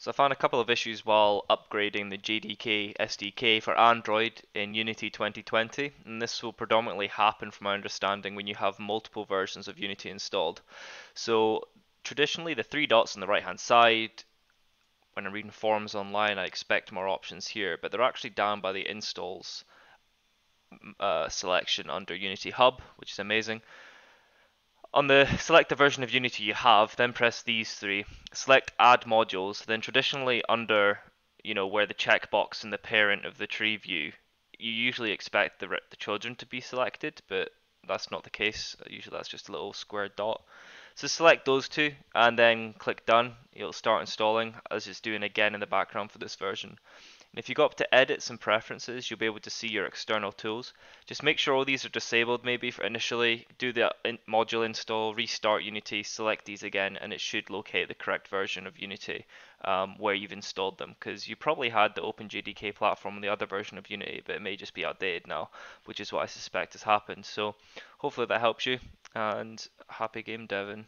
So I found a couple of issues while upgrading the JDK SDK for Android in Unity 2020, and this will predominantly happen from my understanding when you have multiple versions of Unity installed. So traditionally the three dots on the right hand side, when I'm reading forums online I expect more options here, but they're actually down by the installs selection under Unity Hub, which is amazing. On the select the version of Unity you have, then press these three, select add modules, then traditionally under, you know, where the checkbox and the parent of the tree view, you usually expect the children to be selected, but that's not the case. Usually that's just a little square dot. So select those two and then click done. It'll start installing as it's doing again in the background for this version. And if you go up to edits and preferences, you'll be able to see your external tools. Just make sure all these are disabled maybe for initially, do the module install, restart Unity, select these again, and it should locate the correct version of Unity where you've installed them, because you probably had the OpenJDK platform on the other version of Unity, but it may just be outdated now, which is what I suspect has happened. So hopefully that helps you, and happy game deving.